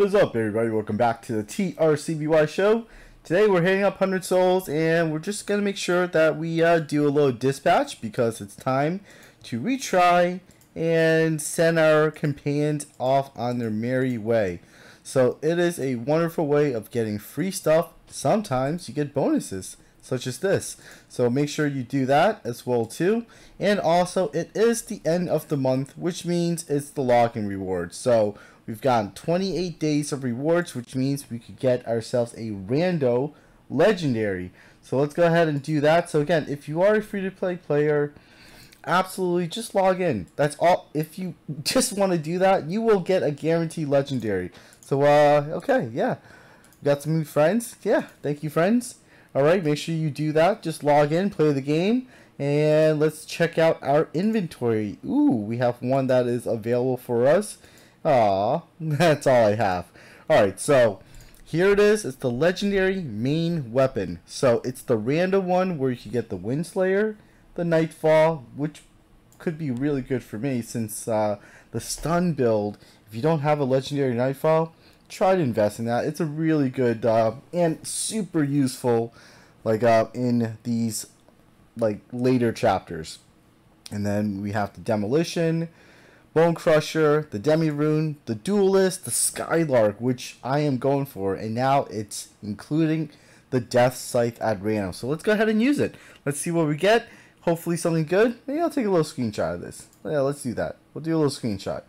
What is up, everybody? Welcome back to the TRCBY show. Today we're hitting up 100 Souls, and we're just going to make sure that we do a little dispatch because it's time to retry and send our companions off on their merry way. So it is a wonderful way of getting free stuff. Sometimes you get bonuses such as this, so make sure you do that as well too. And also, it is the end of the month, which means it's the login reward. So we've gotten 28 days of rewards, which means we could get ourselves a rando legendary. So let's go ahead and do that. So again, if you are a free-to-play player, absolutely just log in. That's all. If you just want to do that, you will get a guaranteed legendary. So okay, yeah. Got some new friends. Yeah, thank you, friends. Alright, make sure you do that. Just log in, play the game, and let's check out our inventory. Ooh, we have one that is available for us. Aw, that's all I have. Alright, so here it is. It's the legendary main weapon. So it's the random one where you can get the Windslayer, the Nightfall, which could be really good for me since the stun build. If you don't have a legendary Nightfall, try to invest in that. It's a really good and super useful, like in these like later chapters. And then we have the Demolition, Bone Crusher, the Demi Rune, the Duelist, the Skylark, which I am going for, and now it's including the Death Scythe at random. So let's go ahead and use it. Let's see what we get. Hopefully something good. Maybe I'll take a little screenshot of this. Yeah, let's do that. We'll do a little screenshot.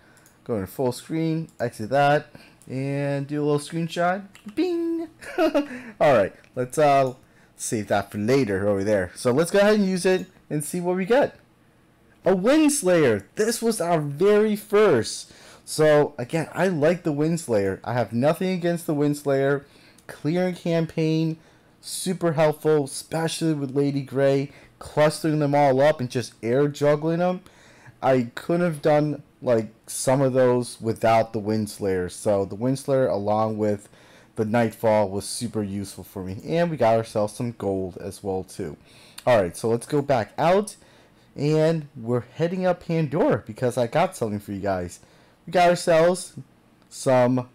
Go into full screen, exit that, and do a little screenshot. Bing! Alright, let's save that for later over there. So let's go ahead and use it and see what we get. A Windslayer! This was our very first. So again, I like the Windslayer. I have nothing against the Windslayer. Clearing campaign, super helpful, especially with Lady Grey, clustering them all up and just air juggling them. I couldn't have done like some of those without the Windslayer. So the Windslayer along with the Nightfall was super useful for me, and we got ourselves some gold as well too. Alright, so let's go back out. And we're heading up Pandora because I got something for you guys. We got ourselves some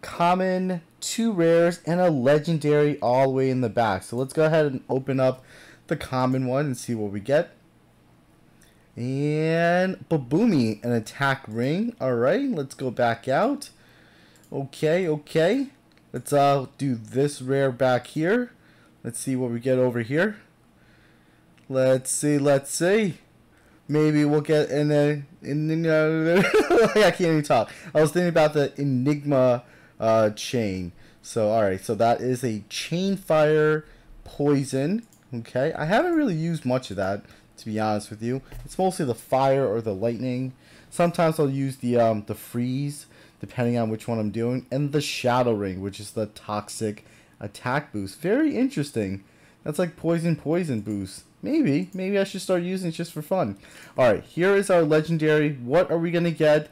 common, 2 rares, and a legendary all the way in the back. So let's go ahead and open up the common one and see what we get. And Baboomi, an attack ring. Alright, let's go back out. Okay. Let's do this rare back here. Let's see what we get over here. Let's see. Maybe we'll get I can't even talk. I was thinking about the Enigma chain. So, alright. So, that is a chain fire poison. Okay. I haven't really used much of that, to be honest with you. It's mostly the fire or the lightning. Sometimes I'll use the freeze, depending on which one I'm doing. And the shadow ring, which is the toxic attack boost. Very interesting. That's like poison boost. Maybe I should start using it just for fun. Alright, here is our legendary. What are we going to get?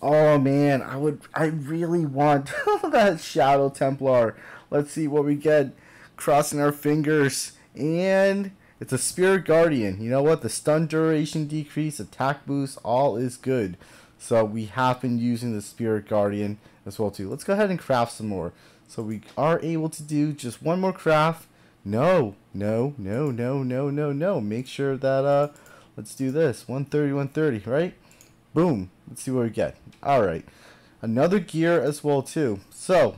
Oh man, I really want that Shadow Templar. Let's see what we get. Crossing our fingers. And it's a Spirit Guardian. You know what? The stun duration decrease, attack boost, all is good. So we have been using the Spirit Guardian as well too. Let's go ahead and craft some more. So we are able to do just one more craft. No. Make sure that, let's do this. 130, right? Boom. Let's see what we get. Alright. Another gear as well, too. So,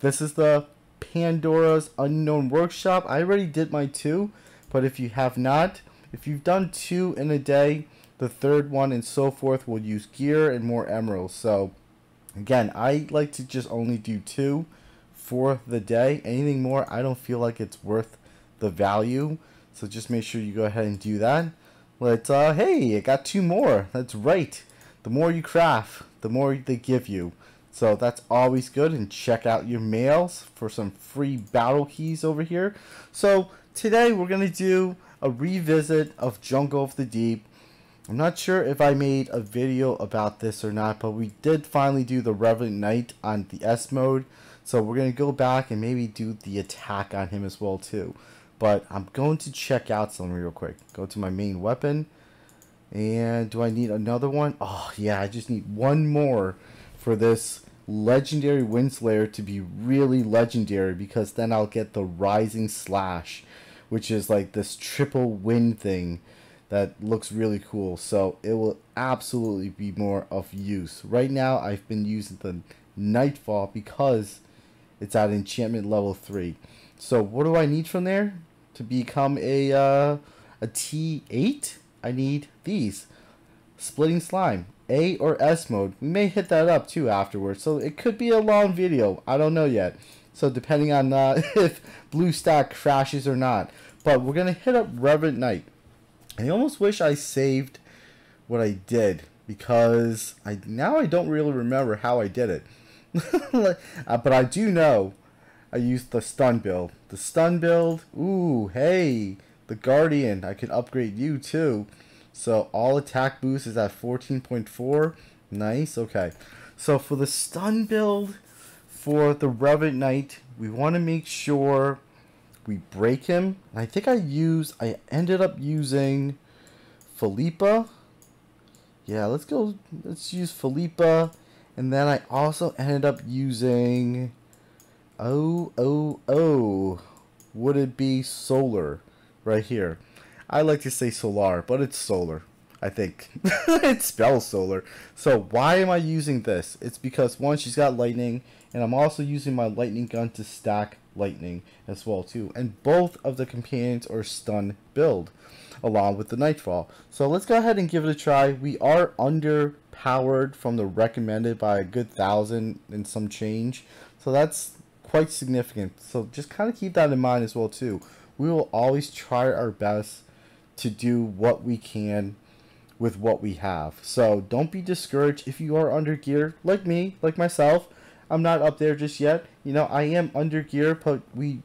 this is the Pandora's Unknown Workshop. I already did my 2, but if you have not, if you've done 2 in a day, the third one and so forth will use gear and more emeralds. So, again, I like to just only do 2. For the day. Anything more, I don't feel like it's worth the value, so just make sure you go ahead and do that. Let's hey, I got 2 more. That's right, the more you craft, the more they give you, so that's always good. And check out your mails for some free battle keys over here. So today we're gonna do a revisit of Jungle of the Deep. I'm not sure if I made a video about this or not, but we did finally do the Revenant Knight on the S mode. So we're going to go back and maybe do the attack on him as well too. But I'm going to check out something real quick. Go to my main weapon. And do I need another one? Oh yeah, I just need 1 more for this legendary Windslayer to be really legendary, because then I'll get the Rising Slash, which is like this triple wind thing that looks really cool. So it will absolutely be more of use. Right now I've been using the Nightfall because it's at enchantment level 3. So what do I need from there to become a T8? I need these. Splitting Slime, A or S mode. We may hit that up too afterwards, so it could be a long video. I don't know yet. So depending on if Blue Stack crashes or not. But we're going to hit up Revenant Knight. I almost wish I saved what I did, because now I don't really remember how I did it. But I do know I used the stun build. The stun build, ooh, hey, the Guardian, I can upgrade you too. So all attack boost is at 14.4. Nice, okay. So for the stun build for the Revenant Knight, we want to make sure we break him. And I think I ended up using Philippa. Yeah, let's use Philippa. And then I also ended up using, would it be Solar right here? I like to say Solar, but it's Solar, I think. It spells Solar. So why am I using this? It's because, one, she's got lightning, and I'm also using my lightning gun to stack lightning as well too. And both of the companions are stun build, along with the Nightfall. So let's go ahead and give it a try. We are underpowered from the recommended by a good 1,000 and some change. So that's quite significant. So just kind of keep that in mind as well too. We will always try our best to do what we can with what we have. So don't be discouraged if you are under gear, like me, like myself. I'm not up there just yet. You know, I am under gear, but we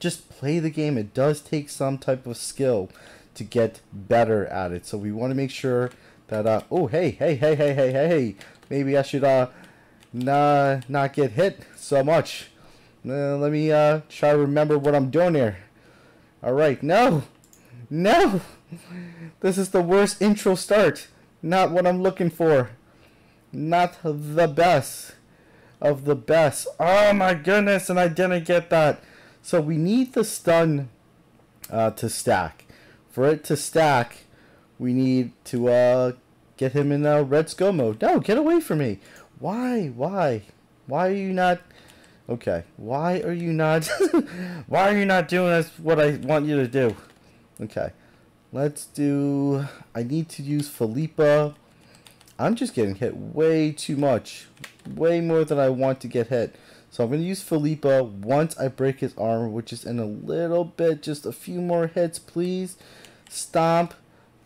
just play the game. It does take some type of skill to get better at it. So we want to make sure that, oh, hey. Maybe I should not get hit so much. Let me try to remember what I'm doing here. All right, no. This is the worst intro start. Not what I'm looking for. Not the best of the best. Oh my goodness, and I didn't get that. So we need the stun to stack. For it to stack, we need to get him in red skull mode. No, get away from me. Why are you not? Okay, why are you not? Why are you not doing this, what I want you to do? Okay, let's do, I need to use Philippa. I'm just getting hit way too much, way more than I want to get hit. So I'm going to use Philippa once I break his armor, which is in a little bit, just a few more hits, please. Stomp,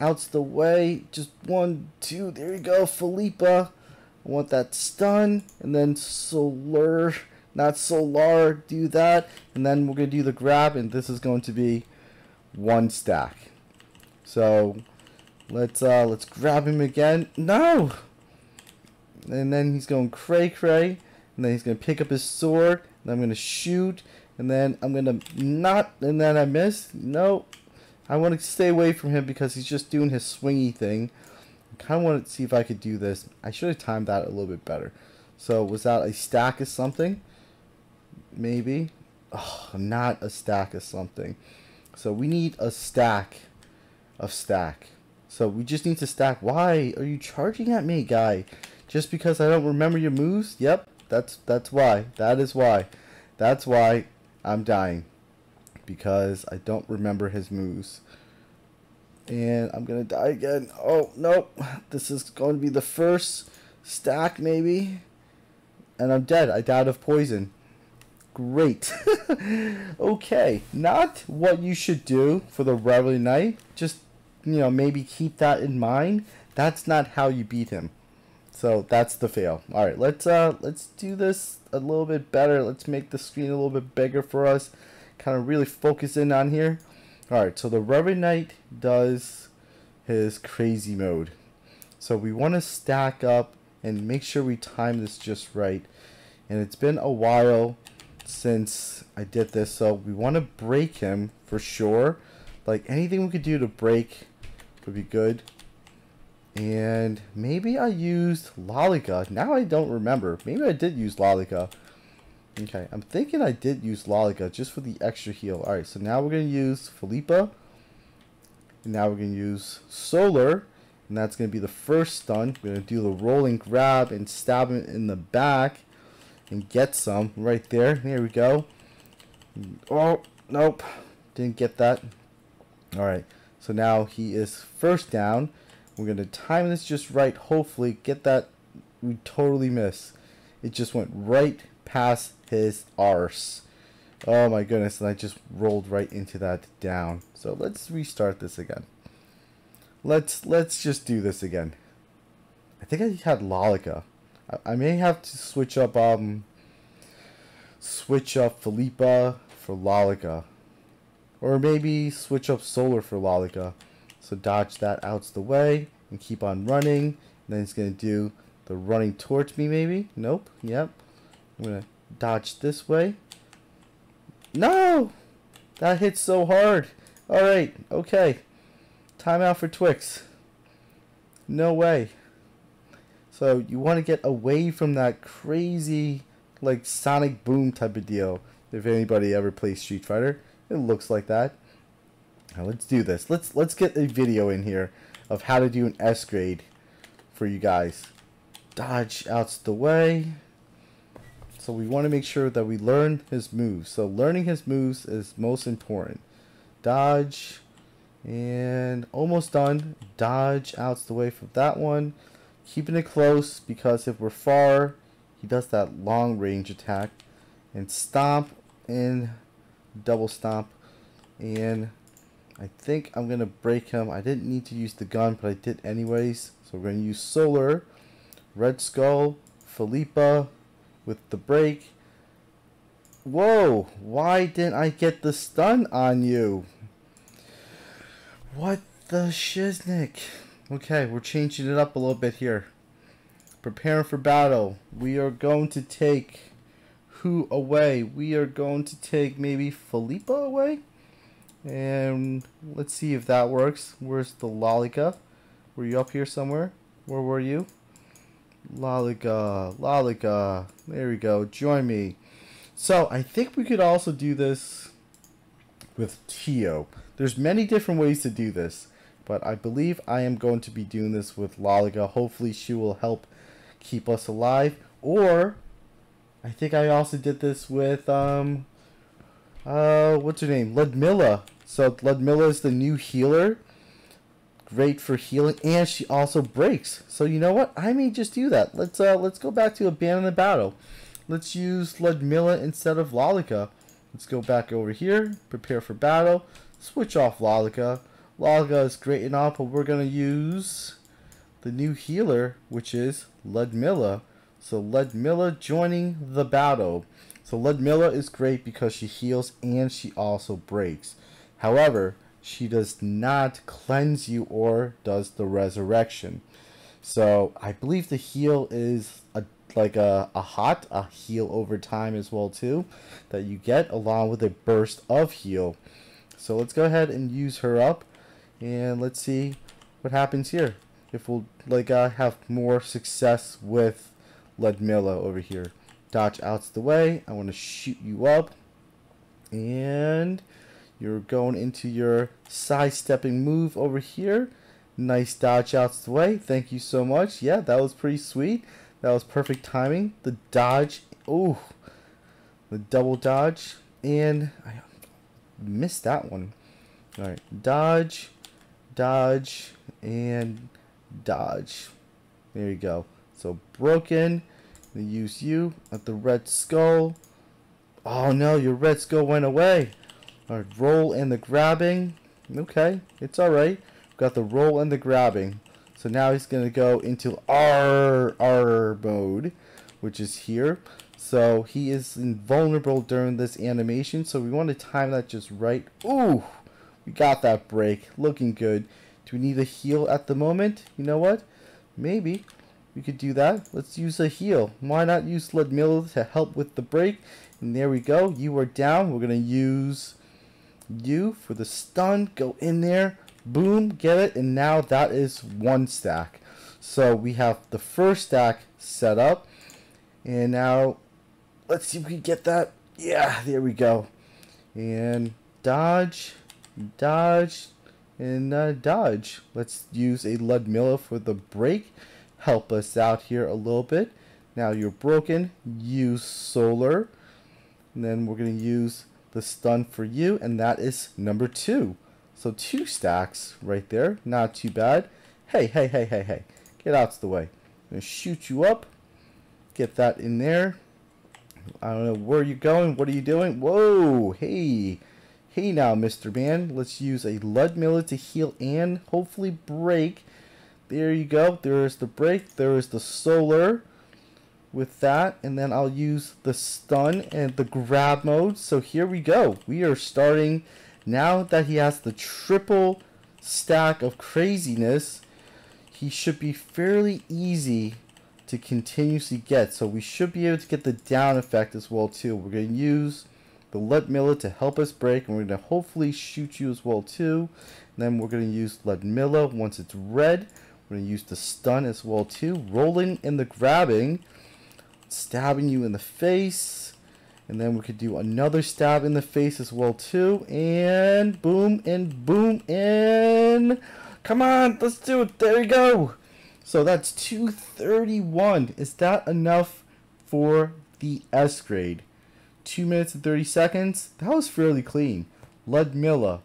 out's the way, just 1, 2, there you go, Philippa. I want that stun, and then Solar, not Solar, do that, and then we're going to do the grab, and this is going to be 1 stack. So let's grab him again. No! And then he's going cray-cray. And then he's going to pick up his sword. And I'm going to shoot. And then I'm going to not. And then I miss. No. I want to stay away from him because he's just doing his swingy thing. I kind of want to see if I could do this. I should have timed that a little bit better. So was that a stack of something? Maybe. Oh, not a stack of something. So we need a stack of stack. So we just need to stack. Why are you charging at me, guy? Just because I don't remember your moves? Yep, that's why. That is why. That's why I'm dying. Because I don't remember his moves. And I'm going to die again. Oh, nope. This is going to be the first stack, maybe. And I'm dead. I died of poison. Great. Okay. Not what you should do for the Revenant Knight. Just, you know, maybe keep that in mind. That's not how you beat him. So that's the fail. All right, let's do this a little bit better. Let's make the screen a little bit bigger for us. Kind of really focus in on here. All right, so the Revenant Knight does his crazy mode. So we want to stack up and make sure we time this just right. And it's been a while since I did this, so we want to break him for sure. Like anything we could do to break would be good. And maybe I used Lolika. Now I don't remember. Maybe I did use Lolika. Okay, I'm thinking I did use Lolika just for the extra heal. Alright, so now we're going to use Philippa. And now we're going to use Solar. And that's going to be the first stun. We're going to do the rolling grab and stab him in the back. And get some right there. There we go. Oh, nope. Didn't get that. Alright, so now he is first down. We're going to time this just right. Hopefully, get that. We totally missed. It just went right past his arse. Oh my goodness, and I just rolled right into that down. So let's restart this again. Let's just do this again. I think I had Lolika. I may have to switch up Philippa for Lolika, or maybe switch up Solar for Lolika. So dodge that out the way and keep on running. And then he's gonna do the running towards me, maybe. Nope. Yep. I'm gonna dodge this way. No, that hit so hard. All right. Okay. Timeout for Twix. No way. So you want to get away from that crazy, like, sonic boom type of deal. If anybody ever plays Street Fighter, it looks like that. Now let's do this. Let's get a video in here of how to do an S grade for you guys. Dodge out the way. So we want to make sure that we learn his moves. So learning his moves is most important. Dodge. And almost done. Dodge out the way for that one. Keeping it close, because if we're far, he does that long range attack. And stomp and double stomp. And I think I'm going to break him. I didn't need to use the gun, but I did anyways. So we're going to use Solar, Red Skull, Philippa with the break. Whoa, why didn't I get the stun on you? What the shiznick? Okay, we're changing it up a little bit here. Preparing for battle. We are going to take who away? We are going to take maybe Philippa away? And let's see if that works. Where's the Lolika? Were you up here somewhere? Where were you? Lolika, Lolika. There we go. Join me. So I think we could also do this with Tio. There's many different ways to do this, but I believe I am going to be doing this with Lolika. Hopefully she will help keep us alive. Or I think I also did this with what's her name? Ludmilla. So Ludmilla is the new healer. Great for healing, and she also breaks. So you know what? I may just do that. Let's go back to abandon the battle. Let's use Ludmilla instead of Lolika. Let's go back over here. Prepare for battle. Switch off Lolika. Lolika is great and all, but we're gonna use the new healer, which is Ludmilla. So Ludmilla joining the battle. So Ludmilla is great because she heals and she also breaks. However, she does not cleanse you or does the resurrection. So I believe the heal is a heal over time as well too, that you get along with a burst of heal. So let's go ahead and use her up, and let's see what happens here. If we'll have more success with Ludmilla over here. Dodge out the way. I want to shoot you up, and you're going into your sidestepping move over here. Nice dodge out the way. Thank you so much. Yeah, that was pretty sweet. That was perfect timing. The dodge. Oh, the double dodge, and I missed that one. All right, dodge, dodge, and dodge. There you go. So broken. They use you at the Red Skull. Oh no, your Red Skull went away. Alright, roll and the grabbing. Okay, it's alright. Got the roll and the grabbing. So now he's going to go into R mode, which is here. So he is invulnerable during this animation. So we want to time that just right. Ooh, we got that break. Looking good. Do we need a heal at the moment? You know what? Maybe. We could do that. Let's use a heal. Why not use Ludmilla to help with the break? And there we go. You are down. We're going to use you for the stun. Go in there. boom, get it, and now that is one stack. So we have the first stack set up, and now let's see if we can get that. Yeah, there we go. And dodge, dodge, and dodge. Let's use a Ludmilla for the break. Help us out here a little bit. Now you're broken, use Solar, and then we're going to use the stun for you, and that is number 2. So 2 stacks right there, not too bad. Hey, hey, hey, hey, hey, get out of the way. I'm going to shoot you up, get that in there. I don't know where you're going, what are you doing? Whoa, hey, hey now, Mr. Man. Let's use a Ludmilla to heal and hopefully break. There you go, there's the break, there's the Solar with that, and then I'll use the stun and the grab mode. So here we go, we are starting now that he has the triple stack of craziness. He should be fairly easy to continuously get, so we should be able to get the down effect as well too. We're going to use the Ludmilla to help us break, and we're going to hopefully shoot you as well too, and then we're going to use Ludmilla once it's red. We're going to use the stun as well too, rolling in the grabbing, stabbing you in the face, and then we could do another stab in the face as well too, and boom, and boom, and come on, let's do it. There you go. So that's 231. Is that enough for the S grade? 2 minutes and 30 seconds. That was fairly clean. Ludmilla,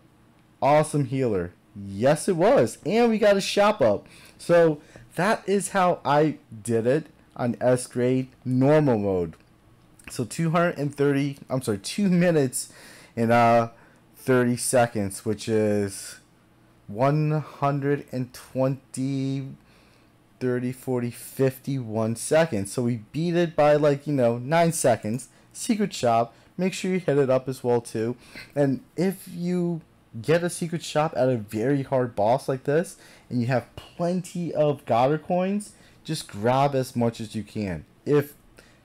awesome healer. Yes it was, and we got a shop up. So that is how I did it on S grade normal mode. So 2 minutes and 30 seconds, which is 120, 30, 40, 51 seconds. So we beat it by, like, you know, 9 seconds. Secret shop, make sure you hit it up as well too. And if you get a secret shop at a very hard boss like this and you have plenty of Goddard coins, just grab as much as you can if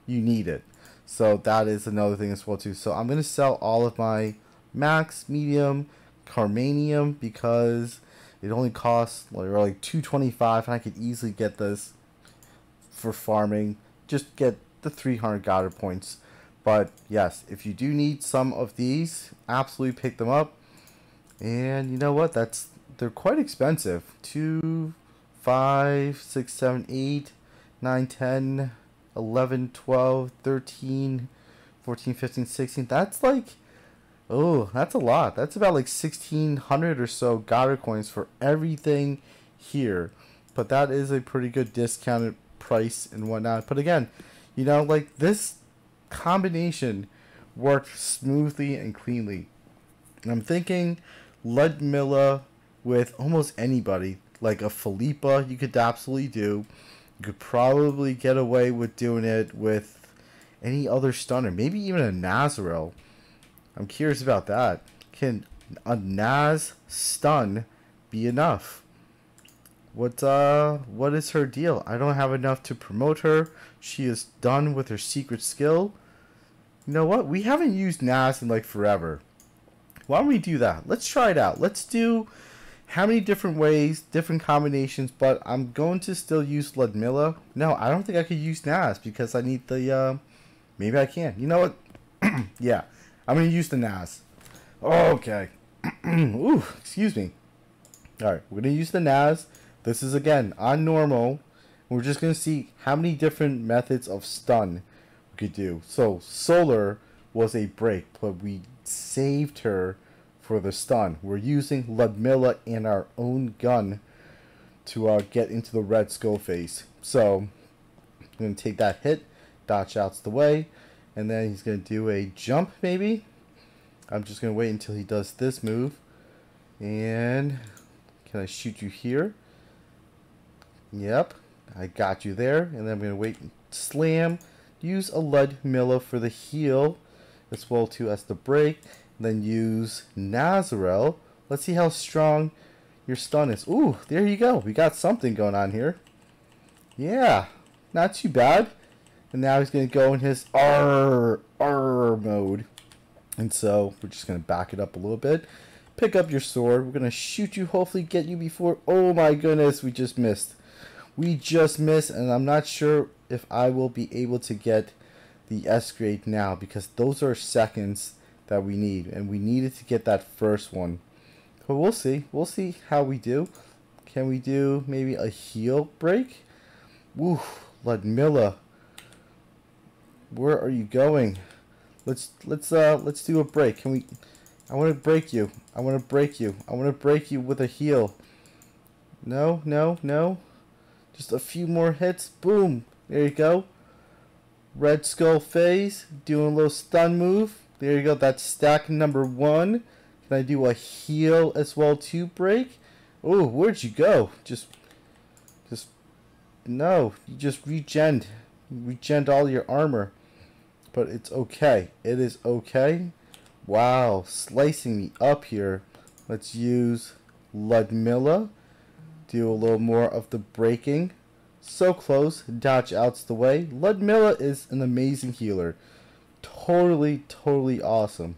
you need it. So that is another thing as well too. So I'm going to sell all of my max, medium, carmanium, because it only costs like $225, and I could easily get this for farming. Just get the 300 Goddard points. But yes, if you do need some of these, absolutely pick them up. And you know what, that's, they're quite expensive. 2, 5, 6, 7, 8, 9, 10, 11, 12, 13, 14, 15, 16. That's like, oh, that's a lot. That's about like 1,600 or so Goddard coins for everything here. But that is a pretty good discounted price and whatnot. But again, you know, like, this combination worked smoothly and cleanly. And I'm thinking Ludmilla with almost anybody, like a Philippa, you could absolutely do. You could probably get away with doing it with any other stunner, maybe even a Nazarelle. I'm curious about that. Can a Naz stun be enough? What is her deal? I don't have enough to promote her. She is done with her secret skill. You know what? We haven't used Naz in like forever. Why don't we do that? Let's try it out. Let's do how many different ways, different combinations, but I'm going to still use Ludmilla. No, I don't think I could use Naz because I need the, maybe I can. You know what? Yeah, I'm going to use the Naz. Okay. Ooh, excuse me. All right, we're going to use the Naz. This is, again, on normal. We're just going to see how many different methods of stun we could do. So Solar was a break, but we saved her for the stun. We're using Ludmilla and our own gun to get into the red skull face. So I'm going to take that hit, dodge out the way, and then he's going to do a jump maybe. I'm just going to wait until he does this move. And can I shoot you here? Yep, I got you there. And then I'm going to wait and slam. Use a Ludmilla for the heal as well too as the break. Then use Nazarelle. Let's see how strong your stun is. Ooh, there you go. We got something going on here. Yeah, not too bad. And now he's going to go in his R mode. And so we're just going to back it up a little bit. Pick up your sword. We're gonna shoot you, hopefully get you before. Oh my goodness, we just missed. We just missed, and I'm not sure if I will be able to get the S grade now, because those are seconds that we need, and we needed to get that first one. But we'll see. We'll see how we do. Can we do maybe a heal break? Woo, Ludmilla, where are you going? Let's do a break. Can we? I want to break you. I want to break you. I want to break you with a heal. No, no, no. Just a few more hits. Boom. There you go. Red Skull phase. Doing a little stun move. There you go. That's stack number one. Can I do a heal as well to break? Oh, where'd you go? Just no. You just regen. Regen all your armor. But it's okay. It is okay. Wow, slicing me up here. Let's use Ludmilla. Do a little more of the breaking. So close. Dodge out's the way. Ludmilla is an amazing healer. Totally, totally awesome.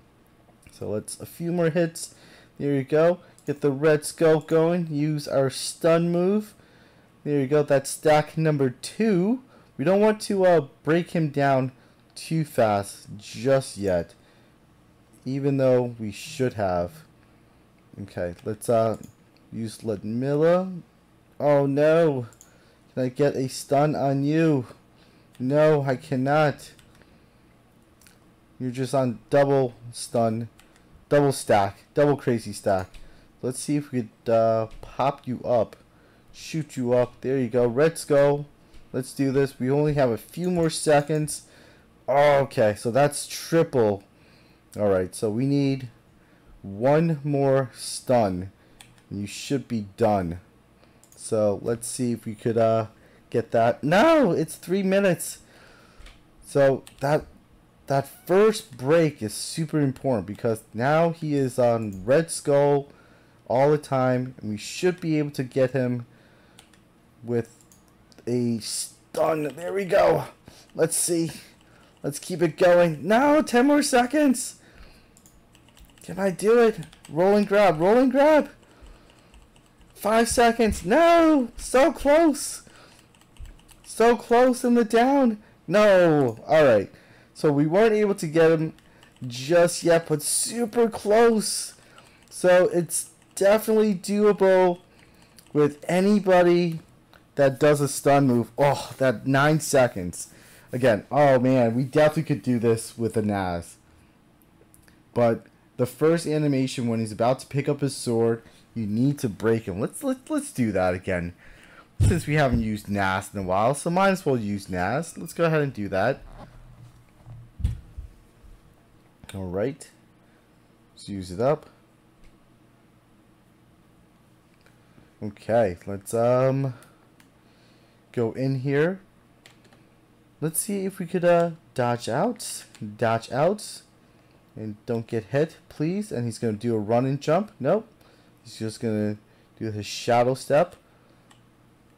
So let's a few more hits. There you go. Get the Red Skull going. Use our stun move. There you go. That's stack number two. We don't want to break him down too fast just yet. Even though we should have. Okay, let's use Ludmilla. Oh no! Can I get a stun on you? No, I cannot. You're just on double stun, double stack, double crazy stack. Let's see if we could pop you up, shoot you up. There you go, Red Skull. Let's do this. We only have a few more seconds. Oh, okay, so that's triple. Alright, so we need one more stun. And you should be done. So let's see if we could get that. No, it's 3 minutes. So that first break is super important, because now he is on Red Skull all the time, and we should be able to get him with a stun. There we go. Let's see. Let's keep it going. No, 10 more seconds. Can I do it? Roll and grab. Roll and grab. 5 seconds. No. So close. So close in the down. No. All right. So we weren't able to get him just yet, but super close. So it's definitely doable with anybody that does a stun move. Oh, that 9 seconds. Again, oh man, we definitely could do this with a Naz. But the first animation when he's about to pick up his sword, you need to break him. Let's do that again. Since we haven't used Naz in a while, so might as well use Naz. Let's go ahead and do that. Alright. Let's use it up. Okay, let's go in here. Let's see if we could dodge out, and don't get hit, please. And he's going to do a run and jump. Nope. He's just going to do his shadow step.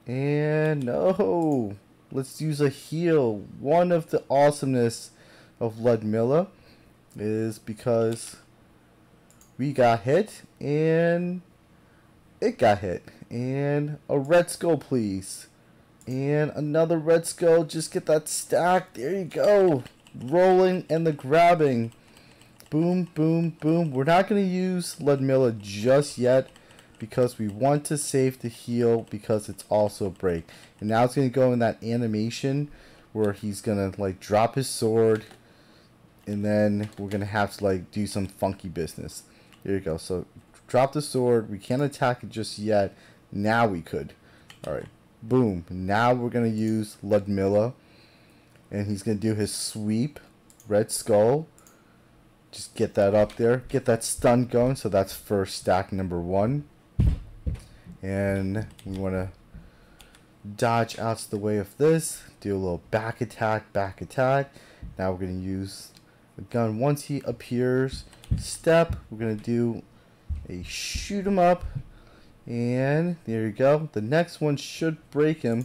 And no. Let's use a heal. One of the awesomeness of Ludmilla is because we got hit, and it got hit. And a Red Skull, please. And another Red Skull. Just get that stack. There you go. Rolling and the grabbing. Boom, boom, boom. We're not going to use Ludmilla just yet, because we want to save the heal, because it's also a break. And now it's going to go in that animation where he's going to like drop his sword, and then we're going to have to like do some funky business. There you go. So drop the sword. We can't attack it just yet. Now we could. All right. Boom. Now we're going to use Ludmilla. And he's going to do his sweep. Red Skull. Just get that up there. Get that stun going. So that's first stack number one. And we want to dodge out of the way of this. Do a little back attack. Back attack. Now we're going to use the gun. Once he appears, step. We're going to do a shoot him up. And there you go. The next one should break him.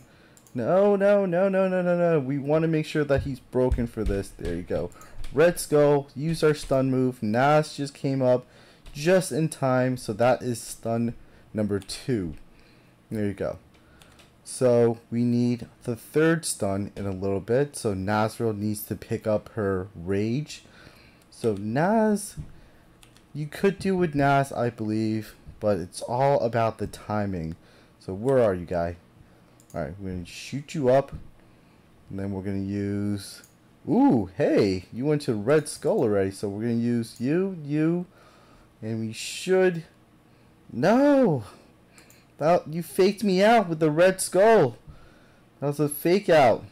No, no, no, no, no, no, no. We want to make sure that he's broken for this. There you go. Red Skull. Use our stun move. Naz just came up. just in time. So that is stun number 2. There you go. So we need the third stun in a little bit. So Nazarelle needs to pick up her rage. So Naz, you could do with Naz, I believe, but it's all about the timing. So where are you, guy? Alright, we're going to shoot you up. And then we're going to use... Ooh, hey, you went to Red Skull already. So we're going to use you, and we should... No! You faked me out with the Red Skull. That was a fake out.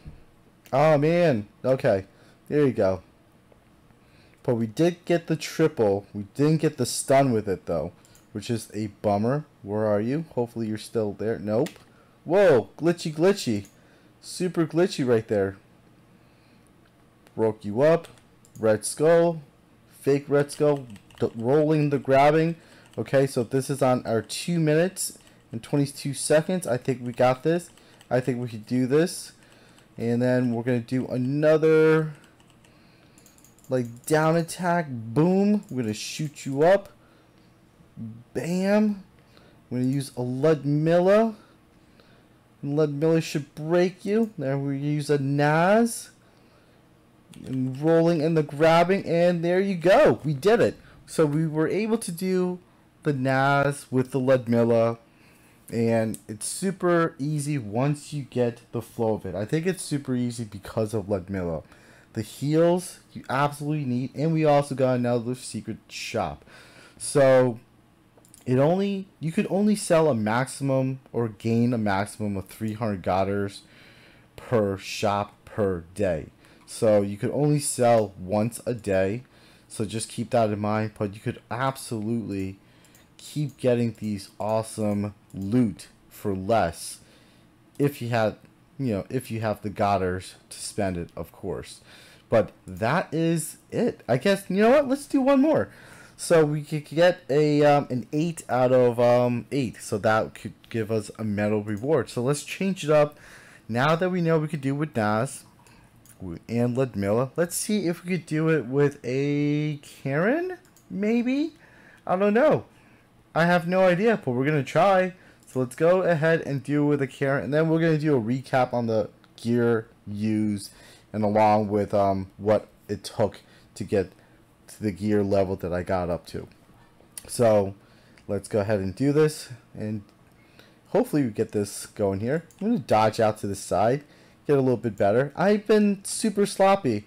Oh, man. Okay. There you go. But we did get the triple. We didn't get the stun with it, though, which is a bummer. Where are you? Hopefully you're still there. Nope. Whoa. Glitchy, glitchy. Super glitchy right there. Broke you up. Red Skull. Fake Red Skull. Rolling the grabbing. Okay, so this is on our 2 minutes. In 22 seconds, I think we got this. I think we could do this. And then we're going to do another, like, down attack. Boom. We're going to shoot you up. Bam. We're going to use a Ludmilla. And Ludmilla should break you. Then we use a Naz. And rolling and the grabbing. And there you go. We did it. So we were able to do the Naz with the Ludmilla. And it's super easy once you get the flow of it. I think it's super easy because of Ludmilla. The heals you absolutely need. And we also got another secret shop. So you could only sell a maximum or gain a maximum of 300 Godders per shop per day. So you could only sell once a day. So just keep that in mind. But you could absolutely keep getting these awesome loot for less if you had, you know, if you have the Godders to spend it, of course. But that is it, I guess. You know what, let's do one more. So we could get a an 8 out of 8, so that could give us a medal reward. So let's change it up now that we know we could do with Naz and Ludmilla. Let's see if we could do it with a Karen, maybe. I don't know, I have no idea, but we're going to try. So let's go ahead and do with a Karen. And then we're going to do a recap on the gear used and along with what it took to get to the gear level that I got up to. So let's go ahead and do this. And hopefully we get this going here. I'm going to dodge out to the side, get a little bit better. I've been super sloppy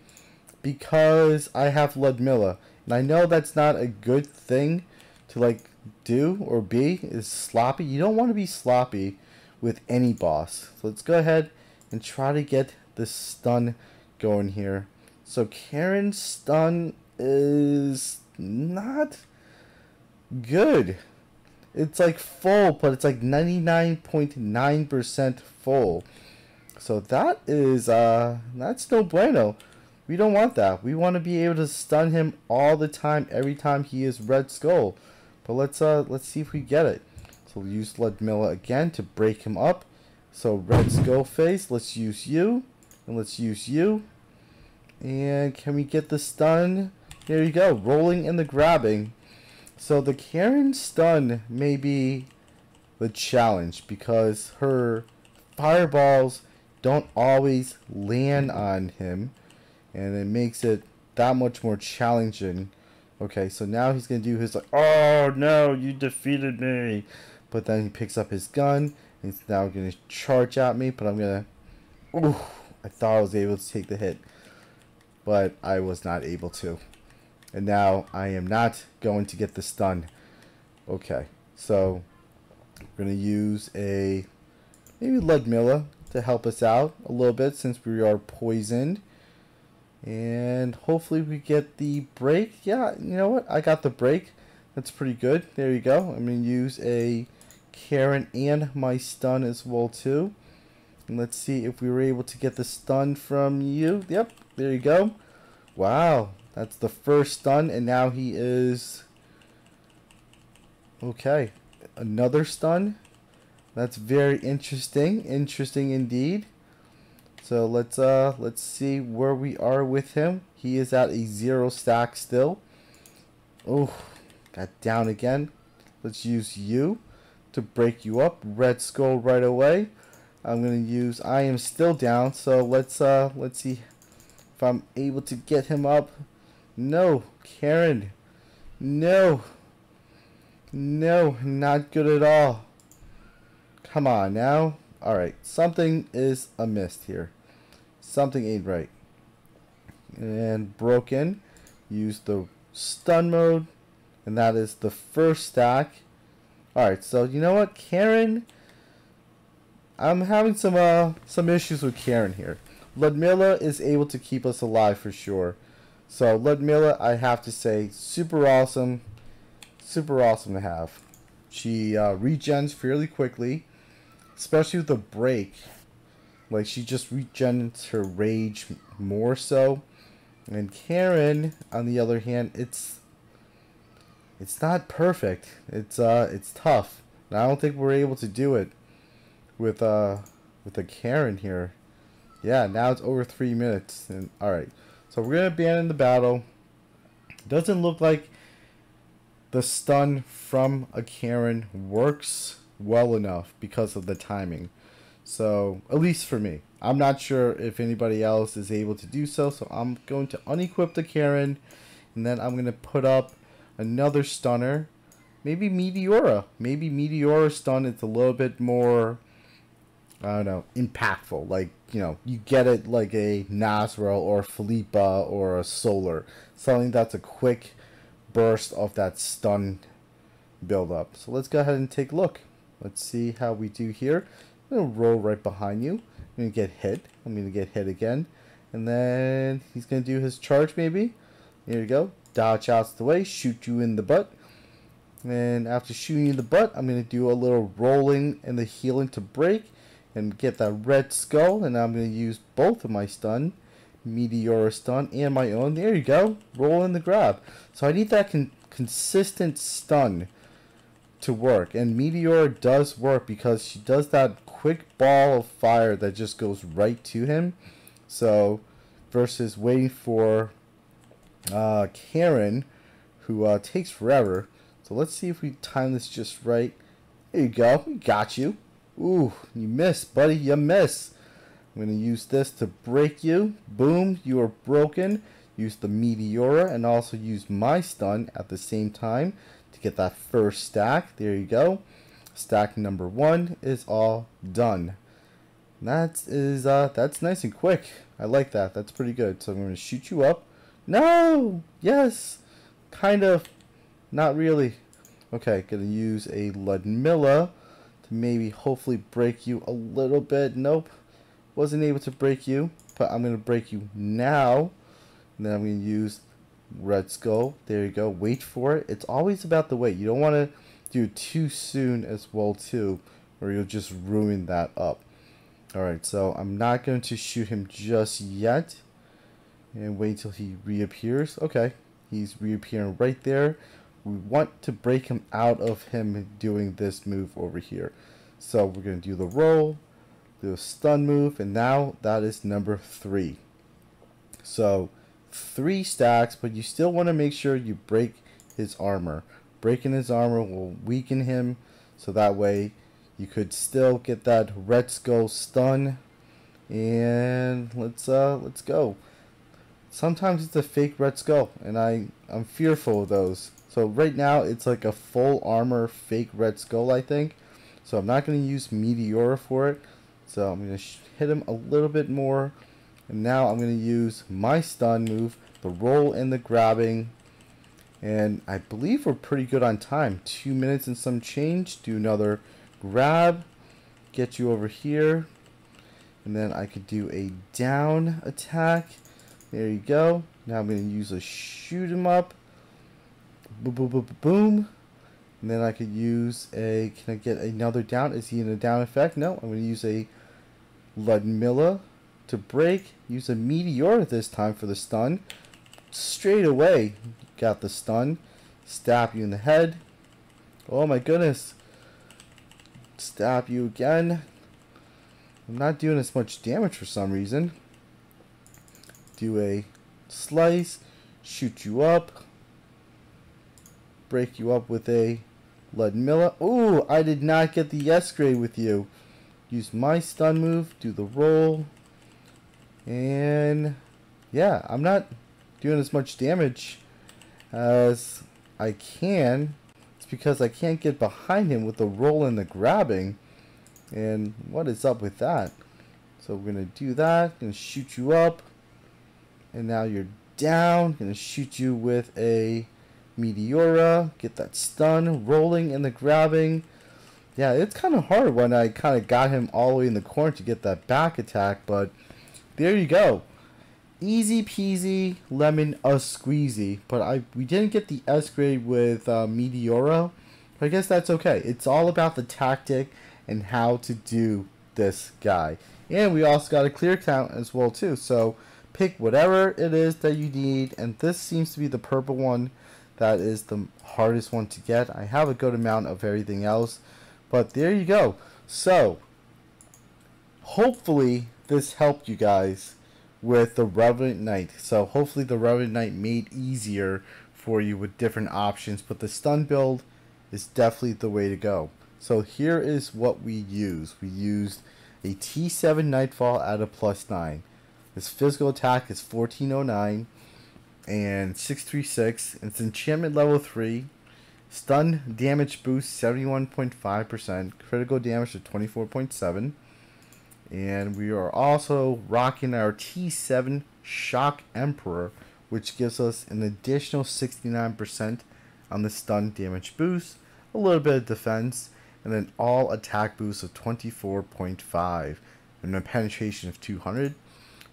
because I have Ludmilla. And I know that's not a good thing to, like, do or be, is sloppy. You don't want to be sloppy with any boss. So let's go ahead and try to get the stun going here. So Karen's stun is not good. It's like full, but it's like 99.9% full. So that is that's no bueno. We don't want that. We want to be able to stun him all the time, every time he is Red Skull. But let's see if we get it. So we'll use Ludmilla again to break him up. So Red Skull face, let's use you. And let's use you. And can we get the stun? There you go, rolling and the grabbing. So the Karen stun may be the challenge because her fireballs don't always land on him. And it makes it that much more challenging. Okay, so now he's going to do his, like, oh no, you defeated me. But then he picks up his gun. And he's now going to charge at me. But I'm going to, ooh, I thought I was able to take the hit. But I was not able to. And now I am not going to get the stun. Okay, so we're going to use a, maybe Ludmilla to help us out a little bit since we are poisoned. And hopefully we get the break. Yeah, you know what? I got the break. That's pretty good. There you go. I'm going to use a Karen and my stun as well, too. And let's see if we were able to get the stun from you. Yep, there you go. Wow, that's the first stun. And now he is... Okay, another stun. That's very interesting. Interesting indeed. So let's see where we are with him. He is at a 0 stack still. Oh, Got down again. Let's use you to break you up. Red Skull right away. I'm gonna use I am still down, so let's see if I'm able to get him up. No, Karen. No. No, not good at all. Come on now. Alright, something is amiss here. Something ain't right. And broken. Use the stun mode. And that is the first stack. Alright, so you know what, Karen? I'm having some issues with Karen here. Ludmilla is able to keep us alive for sure. So Ludmilla, I have to say, super awesome. Super awesome to have. She regens fairly quickly. Especially with the break. Like, she just regenerates her rage more so. And Karen, on the other hand, it's not perfect. It's tough. And I don't think we're able to do it with a Karen here. Yeah, now it's over 3 minutes. And alright. So we're gonna abandon the battle. Doesn't look like the stun from a Karen works well enough because of the timing. So, at least for me. I'm not sure if anybody else is able to do so. So I'm going to unequip the Karen. And then I'm going to put up another stunner. Maybe Meteora. Maybe Meteora stun is a little bit more, I don't know, impactful. Like, you know, you get it like a Nazarelle or Philippa or a Solar. Something that's a quick burst of that stun buildup. So let's go ahead and take a look. Let's see how we do here. I'm going to roll right behind you. I'm going to get hit. I'm going to get hit again. And then he's going to do his charge maybe. There you go. Dodge out the way. Shoot you in the butt. And after shooting you in the butt, I'm going to do a little rolling and the healing to break. And get that red skull. And I'm going to use both of my stun. Meteora stun and my own. There you go. Roll in the grab. So I need that consistent stun to work, and Meteora does work because she does that quick ball of fire that just goes right to him. So versus waiting for Karen, who takes forever. So let's see if we time this just right. There you go. We got you. Ooh, you missed, buddy. You miss. I'm gonna use this to break you. Boom, you are broken. Use the Meteora and also use my stun at the same time to get that first stack. There you go. Stack number one is all done. That's nice and quick. I like that. That's pretty good. So I'm going to shoot you up. No! Yes! Kind of. Not really. Okay, going to use a Ludmilla to maybe hopefully break you a little bit. Nope. Wasn't able to break you, but I'm going to break you now. And then I'm going to use Red Skull. There you go. Wait for it. It's always about the wait. You don't want to do it too soon as well too, or you'll just ruin that up. Alright, so I'm not going to shoot him just yet and wait till he reappears. Okay, he's reappearing right there. We want to break him out of him doing this move over here. So we're going to do the roll, do a stun move, and now that is number 3. So 3 stacks, but you still want to make sure you break his armor. Breaking his armor will weaken him, so that way you could still get that Red Skull stun. And let's go. Sometimes it's a fake Red Skull, and I'm fearful of those. So right now it's like a full armor fake Red Skull, I think. So I'm not going to use Meteora for it. So I'm going to hit him a little bit more. And now I'm going to use my stun move, the roll and the grabbing. And I believe we're pretty good on time. 2 minutes and some change. Do another grab. Get you over here. And then I could do a down attack. There you go. Now I'm going to use a shoot 'em up. Boom, boom, boom, boom. And then I could use a... Can I get another down? Is he in a down effect? No. I'm going to use a Ludmilla to break. Use a Meteora this time for the stun. Straight away got the stun. Stab you in the head. Oh my goodness. Stab you again. I'm not doing as much damage for some reason. Do a slice. Shoot you up. break you up with a Ludmilla. Ooh, I did not get the yes grade with you. Use my stun move, do the roll, and yeah, I'm not doing as much damage as I can. It's because I can't get behind him with the roll and the grabbing, and what is up with that? So we're gonna do that, gonna shoot you up, and now you're down. Gonna shoot you with a Meteora, get that stun, rolling and the grabbing. Yeah, it's kind of hard when I kind of got him all the way in the corner to get that back attack, but there you go. Easy peasy, lemon a squeezy. But we didn't get the S grade with Meteora, but I guess that's okay. It's all about the tactic and how to do this guy. And we also got a clear count as well too, so pick whatever it is that you need, and this seems to be the purple one that is the hardest one to get. I have a good amount of everything else, but there you go. So hopefully this helped you guys with the Revenant Knight. So hopefully the Revenant Knight made easier for you with different options, but the stun build is definitely the way to go. So here is what we used. We used a T7 Nightfall at a +9. His physical attack is 1409. And 636. It's enchantment level 3. Stun damage boost 71.5%. Critical damage to 24.7. And we are also rocking our T7 Shock Emperor, which gives us an additional 69% on the stun damage boost, a little bit of defense, and an all attack boost of 24.5 and a penetration of 200.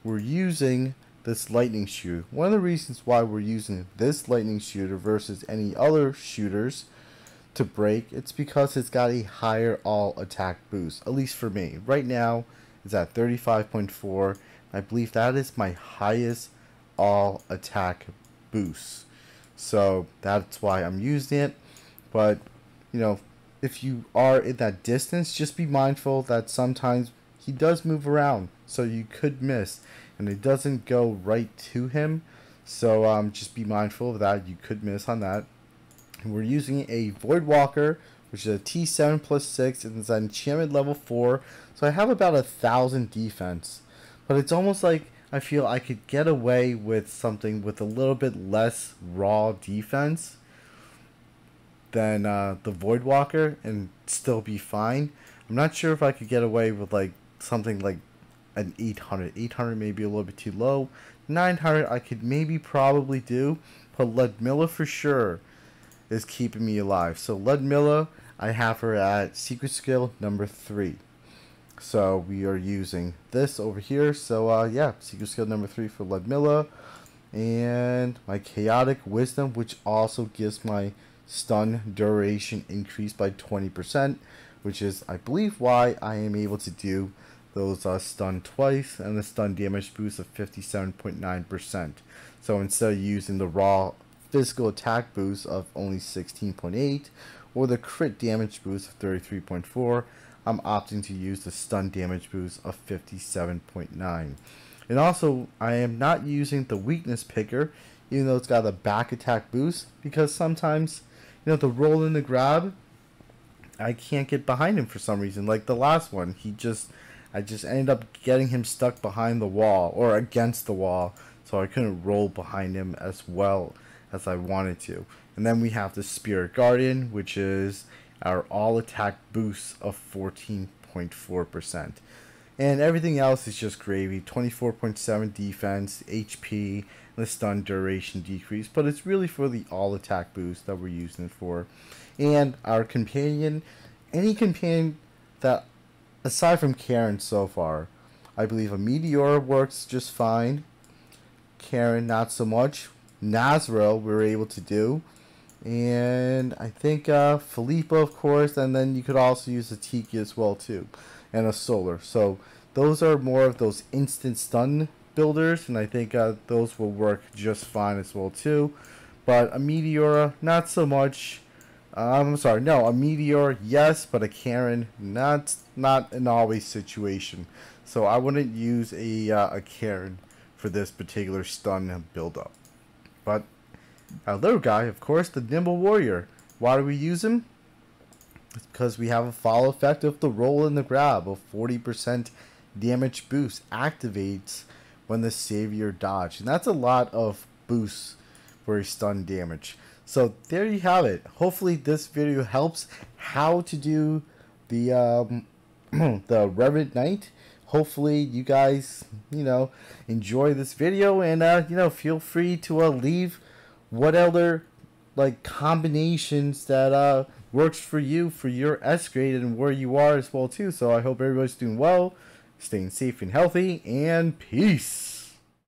We're using this lightning shooter. One of the reasons why we're using this lightning shooter versus any other shooters to break, it's because it's got a higher all attack boost, at least for me. Right now it's at 35.4. I believe that is my highest all attack boost. So that's why I'm using it. But you know, if you are in that distance, just be mindful that sometimes he does move around, so you could miss, and it doesn't go right to him. So just be mindful of that. You could miss on that. And we're using a Voidwalker, which is a T7 plus 6, and it's an enchantment level 4. So I have about 1,000 defense. But it's almost like I feel I could get away with something with a little bit less raw defense than the Voidwalker and still be fine. I'm not sure if I could get away with like something like an 800 maybe a little bit too low. 900 I could maybe probably do, but Ludmilla for sure is keeping me alive. So Ludmilla, I have her at secret skill number 3, so we are using this over here. So yeah, secret skill number 3 for Ludmilla, and my Chaotic Wisdom, which also gives my stun duration increased by 20%, which is I believe why I am able to do those stun twice, and the stun damage boost of 57.9%. So instead of using the raw physical attack boost of only 16.8 or the crit damage boost of 33.4, I'm opting to use the stun damage boost of 57.9. And also I am not using the weakness picker, even though it's got a back attack boost, because sometimes, you know, the roll and the grab, I can't get behind him for some reason. Like the last one, I just ended up getting him stuck behind the wall or against the wall, so I couldn't roll behind him as well as I wanted to. And then we have the Spirit Guardian, which is our all attack boost of 14.4%, and everything else is just gravy. 24.7 defense, HP, and the stun duration decrease, but it's really for the all attack boost that we're using it for. And our companion, any companion that aside from Karen so far, I believe a Meteora works just fine. Karen, not so much. Nazarelle, we were able to do. And I think Philippa, of course. And then you could also use a Tiki as well, too. And a Solar. So those are more of those instant stun builders. And I think those will work just fine as well, too. But a Meteora, not so much. I'm sorry, no, a Meteor, yes, but a Karen, not an always situation. So I wouldn't use a Karen for this particular stun build up. But Our little guy, of course, the Nimble Warrior. Why do we use him? It's because we have a follow effect of the roll and the grab. A 40% damage boost activates when the savior dodges. And that's a lot of boosts for stun damage. So there you have it. Hopefully this video helps how to do the the Revenant Knight. Hopefully you guys, you know, enjoy this video, and you know, feel free to leave what other like combinations that works for you for your S grade and where you are as well too. So I hope everybody's doing well, staying safe and healthy, and peace.